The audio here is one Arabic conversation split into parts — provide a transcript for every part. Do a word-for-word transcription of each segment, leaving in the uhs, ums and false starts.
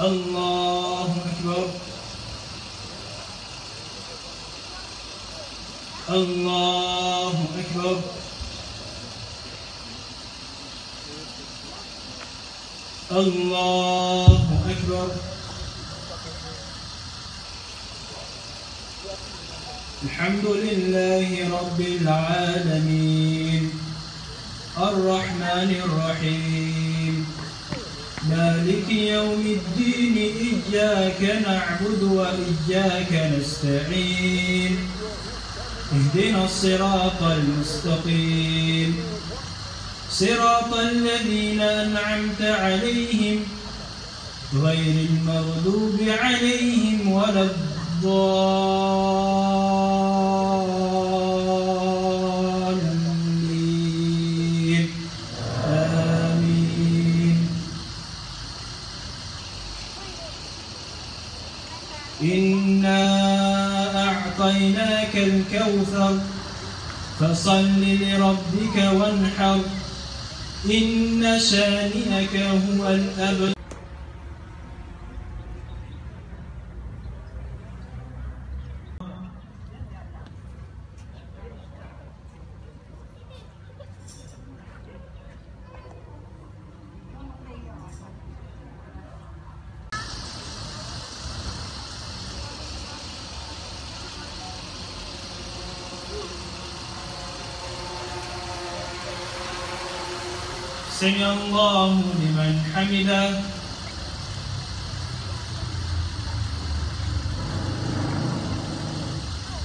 الله أكبر الله أكبر الله أكبر الحمد لله رب العالمين الرحمن الرحيم مالك يوم الدين إياك نعبد وإياك نستعين اهدنا الصراط المستقيم صراط الذين أنعمت عليهم غير المغضوب عليهم ولا الضالين آمين إنا أعطيناك الكوثر فصل لربك وانحر إن شانئك هو الأبتر. سمع الله لمن حمده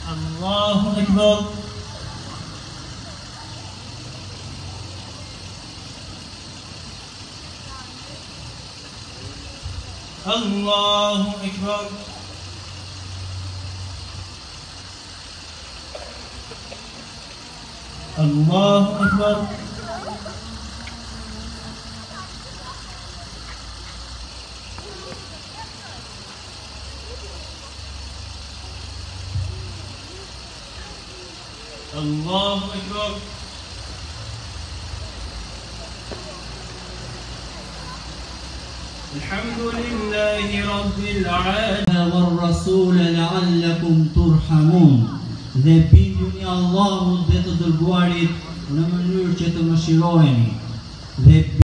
الله أكبر الله أكبر الله أكبر الله أكبر الحمد لله رب العالمين والرسول لعلكم ترحمون. Dhe binduni Allahut dhe të dërguarit në mënyrë që të mëshiroheni. Dhe